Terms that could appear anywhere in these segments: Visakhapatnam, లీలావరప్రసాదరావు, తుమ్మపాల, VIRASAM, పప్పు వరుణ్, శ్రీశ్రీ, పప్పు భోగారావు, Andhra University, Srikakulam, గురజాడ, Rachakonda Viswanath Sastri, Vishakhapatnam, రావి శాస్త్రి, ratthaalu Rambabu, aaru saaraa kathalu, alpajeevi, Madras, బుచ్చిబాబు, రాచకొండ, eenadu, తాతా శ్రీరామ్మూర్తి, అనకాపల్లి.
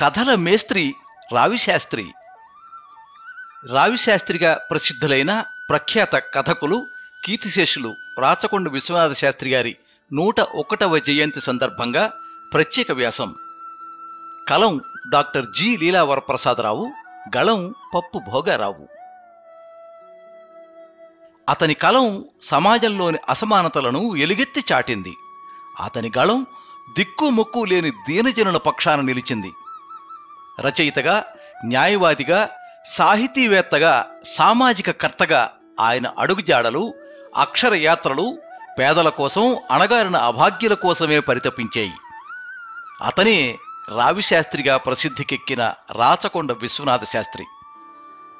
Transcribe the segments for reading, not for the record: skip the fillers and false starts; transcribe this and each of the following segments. కథల మేస్త్రి రావిశాస్త్రి. రావిశాస్త్రిగా ప్రసిద్ధులైన ప్రఖ్యాత కథకులు కీర్తిశేషులు రాచకొండ విశ్వనాథ శాస్త్రి గారి 101వ జయంతి సందర్భంగా ప్రత్యేక వ్యాసం. కలం డాక్టర్ జి లీలావరప్రసాదరావు, గళం పప్పు భోగారావు. అతని కలం సమాజంలోని అసమానతలను ఎలుగెత్తి చాటింది. అతని గళం దిక్కుముక్కు లేని దీనజనుల పక్షాన నిలిచింది. రచయితగా, న్యాయవాదిగా, సాహితీవేత్తగా, సామాజిక కర్తగా ఆయన అడుగుజాడలు, అక్షరయాత్రలు పేదల కోసం, అణగారిన అభాగ్యుల కోసమే పరితపించాయి. అతనే రావిశాస్త్రిగా ప్రసిద్ధికెక్కిన రాచకొండ విశ్వనాథ శాస్త్రి.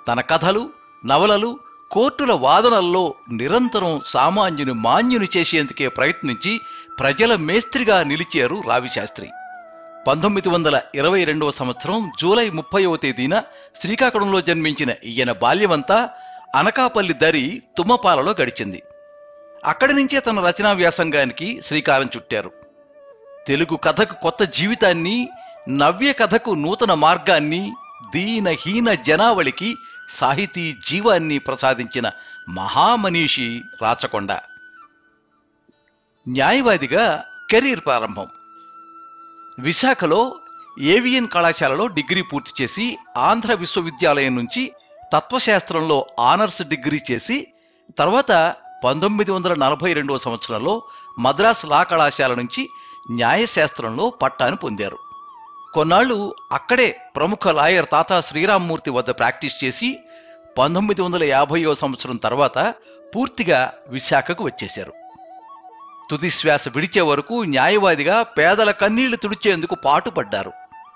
తన కథలు, నవలలు కోర్టుల వాదనల్లో నిరంతరం సామాన్యుని మాన్యుని చేసేందుకే ప్రయత్నించి ప్రజల మేస్త్రిగా నిలిచారు రావిశాస్త్రి. 1922వ సంవత్సరం జూలై 30వ తేదీన శ్రీకాకుళంలో జన్మించిన ఈయన బాల్యమంతా అనకాపల్లి దరి తుమ్మపాలలో గడిచింది. అక్కడి నుంచే తన రచనా వ్యాసంగానికి శ్రీకారం చుట్టారు. తెలుగు కథకు కొత్త జీవితాన్ని, నవ్య కథకు నూతన మార్గాన్ని, దీనహీన జనావళికి సాహితీ జీవాన్ని ప్రసాదించిన మహామనీషి రాచకొండ. న్యాయవాదిగా కెరీర్ ప్రారంభం. విశాఖలో ఏవియన్ కళాశాలలో డిగ్రీ పూర్తి చేసి, ఆంధ్ర విశ్వవిద్యాలయం నుంచి తత్వశాస్త్రంలో ఆనర్స్ డిగ్రీ చేసి, తర్వాత 1942వ సంవత్సరంలో మద్రాస్ లా కళాశాల నుంచి న్యాయశాస్త్రంలో పట్టాను పొందారు. కొన్నాళ్ళు అక్కడే ప్రముఖ లాయర్ తాతా శ్రీరామ్మూర్తి వద్ద ప్రాక్టీస్ చేసి 1950వ సంవత్సరం తర్వాత పూర్తిగా విశాఖకు వచ్చేశారు. తుదిశ్వాస విడిచే వరకు న్యాయవాదిగా పేదల కన్నీళ్లు తుడిచేందుకు పాటుపడ్డారు.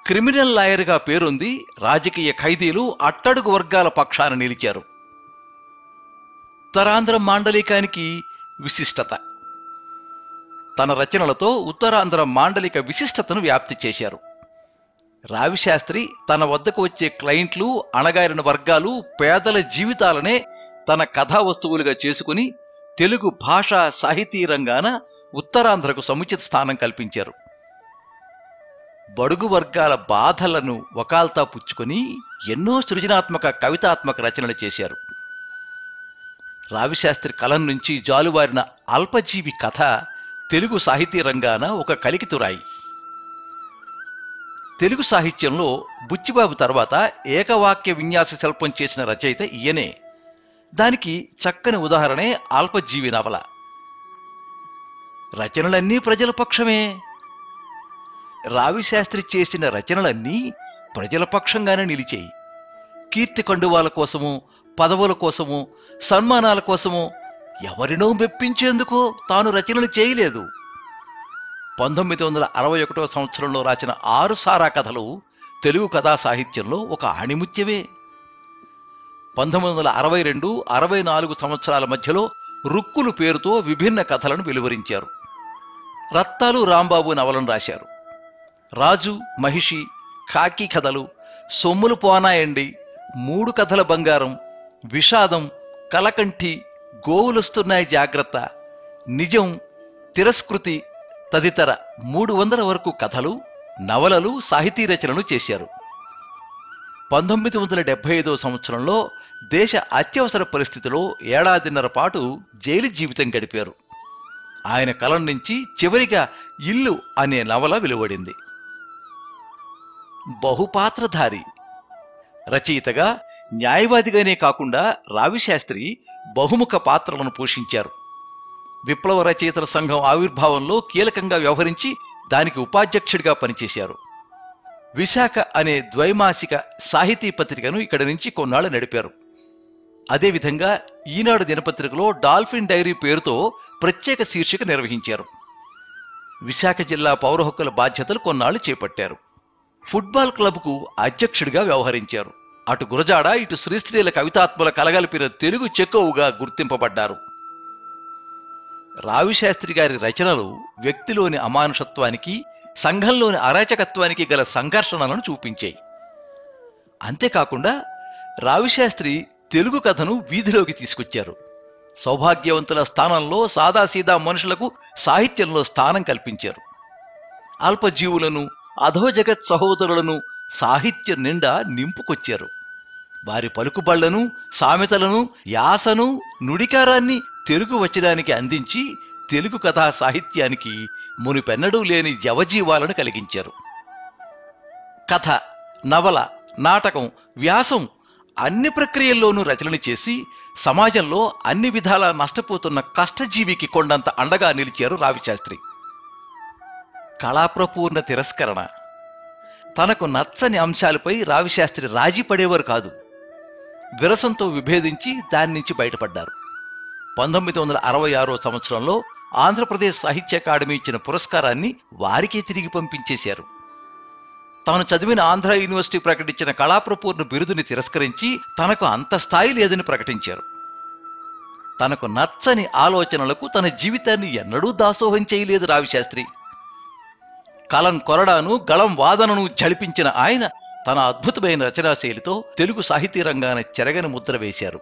క్రిమినల్ లాయర్గా పేరొంది రాజకీయ ఖైదీలు, అట్టడుగు వర్గాల పక్షాన నిలిచారు. ఉత్తరాంధ్ర మాండలికానికి విశిష్టత. తన రచనలతో ఉత్తరాంధ్ర మాండలిక విశిష్టతను వ్యాప్తి చేశారు. రావిశాస్త్రి తన వద్దకు వచ్చే క్లయింట్లు, అణగారిన వర్గాలు, పేదల జీవితాలనే తన కథా వస్తువులుగా చేసుకుని తెలుగు భాషా సాహితీ రంగాన ఉత్తరాంధ్రకు సముచిత స్థానం కల్పించారు. బడుగు వర్గాల బాధలను వకాల్తా పుచ్చుకొని ఎన్నో సృజనాత్మక, కవితాత్మక రచనలు చేశారు. రావిశాస్త్రి కలం నుంచి జాలువారిన అల్పజీవి కథ తెలుగు సాహితీ రంగాన ఒక కలికితురాయి. తెలుగు సాహిత్యంలో బుచ్చిబాబు తర్వాత ఏకవాక్య విన్యాస శిల్పం చేసిన రచయిత ఈయనే. దానికి చక్కని ఉదాహరణే అల్పజీవి నవల. రచనలన్నీ ప్రజల పక్షమే. రావిశాస్త్రి చేసిన రచనలన్నీ ప్రజల పక్షంగానే నిలిచాయి. కీర్తి కండువాల కోసము, పదవుల కోసము, సన్మానాల కోసము, ఎవరినో మెప్పించేందుకో తాను రచనలు చేయలేదు. 1961వ సంవత్సరంలో రాసిన 6 సారా కథలు తెలుగు కథా సాహిత్యంలో ఒక ఆణిముత్యమే. 1962-64 సంవత్సరాల మధ్యలో రుక్కులు పేరుతో విభిన్న కథలను వెలువరించారు. రత్తాలు రాంబాబు నవలను రాశారు. రాజు, మహిషి, కాకి కథలు, సొమ్ములు పోనాయండి, 3 కథల బంగారం, విషాదం, కలకంఠి, గోవులొస్తున్నాయి జాగ్రత్త, నిజం, తిరస్కృతి తదితర 300 వరకు కథలు, నవలలు, సాహితీ రచనలు చేశారు. 1975వ సంవత్సరంలో దేశ అత్యవసర పరిస్థితిలో 1.5 ఏళ్ల పాటు జైలు జీవితం గడిపారు. ఆయన కలం నుంచి చివరిగా ఇల్లు అనే నవల వెలువడింది. బహుపాత్రధారి. రచయితగా, న్యాయవాదిగానే కాకుండా రావిశాస్త్రి బహుముఖ పాత్రలను పోషించారు. విప్లవ రచయితల సంఘం ఆవిర్భావంలో కీలకంగా వ్యవహరించి దానికి ఉపాధ్యక్షుడిగా పనిచేశారు. విశాఖ అనే ద్వైమాసిక సాహితీ పత్రికను ఇక్కడి నుంచి కొన్నాళ్ళు నడిపారు. అదేవిధంగా ఈనాడు దినపత్రికలో డాల్ఫిన్ డైరీ పేరుతో ప్రత్యేక శీర్షిక నిర్వహించారు. విశాఖ జిల్లా పౌర హక్కుల బాధ్యతలు కొన్నాళ్ళు చేపట్టారు. ఫుట్బాల్ క్లబ్కు అధ్యక్షుడిగా వ్యవహరించారు. అటు గురజాడ, ఇటు శ్రీశ్రీల కవితాత్మల కలగలిపిన తెలుగు చెక్కువగా గుర్తింపబడ్డారు. రావిశాస్త్రి గారి రచనలు వ్యక్తిలోని అమానుషత్వానికి, సంఘంలోని అరాచకత్వానికి గల సంఘర్షణలను చూపించాయి. అంతేకాకుండా రావిశాస్త్రి తెలుగు కథను వీధిలోకి తీసుకొచ్చారు. సౌభాగ్యవంతుల స్థానంలో సాదాసీదా మనుషులకు సాహిత్యంలో స్థానం కల్పించారు. అల్పజీవులను, అధోజగత్ సహోదరులను, సాహిత్య నిండా నింపుకొచ్చారు. వారి పలుకుబళ్లను, సామెతలను, యాసను, నుడికారాన్ని తెలుగు వచ్చడానికి అందించి తెలుగు కథా సాహిత్యానికి మునిపెన్నడూ లేని జవజీవాలను కలిగించారు. కథ, నవల, నాటకం, వ్యాసం అన్ని ప్రక్రియల్లోనూ రచనలు చేసి సమాజంలో అన్ని విధాలా నష్టపోతున్న కష్టజీవికి కొండంత అండగా నిలిచారు రావిశాస్త్రి. కళాప్రపూర్ణ తిరస్కరణ. తనకు నచ్చని అంశాలపై రావిశాస్త్రి రాజీ పడేవారు కాదు. విరసంతో విభేదించి దాని నుంచి బయటపడ్డారు. 1966 సంవత్సరంలో ఆంధ్రప్రదేశ్ సాహిత్య అకాడమీ ఇచ్చిన పురస్కారాన్ని వారికే తిరిగి పంపించేశారు. తాను చదివిన ఆంధ్ర యూనివర్సిటీ ప్రకటించిన కళాప్రపూర్ణ బిరుదుని తిరస్కరించి తనకు అంత స్థాయి లేదని ప్రకటించారు. తనకు నచ్చని ఆలోచనలకు తన జీవితాన్ని ఎన్నడూ దాసోహం చేయలేదు రావిశాస్త్రి. కలం కొరడాను, గళం వాదనను జడిపించిన ఆయన తన అద్భుతమైన రచనాశైలితో తెలుగు సాహితీ రంగాన చెరగని ముద్ర వేశారు.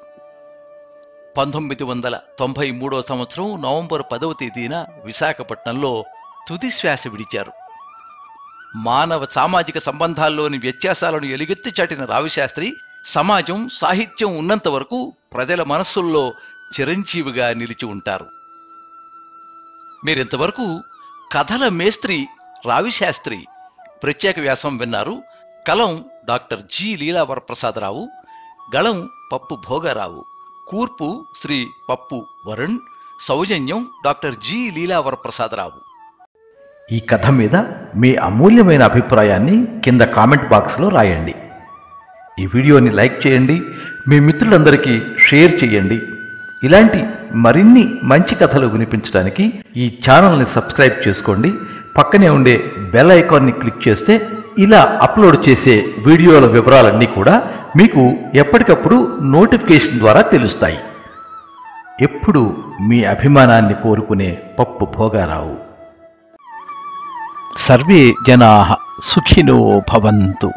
1993 సంవత్సరం నవంబర్ 10 తేదీన విశాఖపట్నంలో తుది శ్వాస విడిచారు. మానవ సామాజిక సంబంధాల్లోని వ్యత్యాసాలను ఎలుగెత్తి చాటిన రావిశాస్త్రి సమాజం, సాహిత్యం ఉన్నంత వరకు ప్రజల మనస్సుల్లో చిరంజీవిగా నిలిచి ఉంటారు. మీరింతవరకు కథల మేస్త్రి రావిశాస్త్రి ప్రత్యేక వ్యాసం విన్నారు. కలం డాక్టర్ జి లీలావరప్రసాదరావు, గళం పప్పు భోగారావు, కూర్పు శ్రీ పప్పు వరుణ్, సౌజన్యం డాక్టర్ జి లీలావరప్రసాదరావు. ఈ కథ మీద మీ అమూల్యమైన అభిప్రాయాన్ని కింద కామెంట్ బాక్స్లో రాయండి. ఈ వీడియోని లైక్ చేయండి, మీ మిత్రులందరికీ షేర్ చేయండి. ఇలాంటి మరిన్ని మంచి కథలు వినిపించడానికి ఈ ఛానల్ని సబ్స్క్రైబ్ చేసుకోండి. పక్కనే ఉండే బెల్ ఐకాన్ని క్లిక్ చేస్తే ఇలా అప్లోడ్ చేసే వీడియోల వివరాలన్నీ కూడా మీకు ఎప్పటికప్పుడు నోటిఫికేషన్ ద్వారా తెలుస్తాయి. ఎప్పుడు మీ అభిమానాన్ని కోరుకునే పప్పు భోగారావు. सर्वे जनाः सुखिनो भवन्तु।